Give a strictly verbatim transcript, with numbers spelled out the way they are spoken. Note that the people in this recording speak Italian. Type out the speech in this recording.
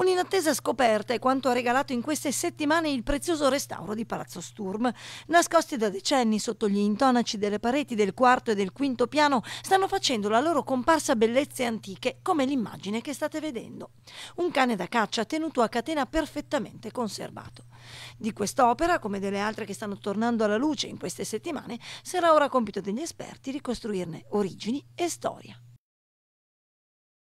Un'inattesa scoperta è quanto ha regalato in queste settimane il prezioso restauro di Palazzo Sturm. Nascosti da decenni sotto gli intonaci delle pareti del quarto e del quinto piano, stanno facendo la loro comparsa bellezze antiche, come l'immagine che state vedendo. Un cane da caccia tenuto a catena perfettamente conservato. Di quest'opera, come delle altre che stanno tornando alla luce in queste settimane, sarà ora compito degli esperti ricostruirne origini e storia.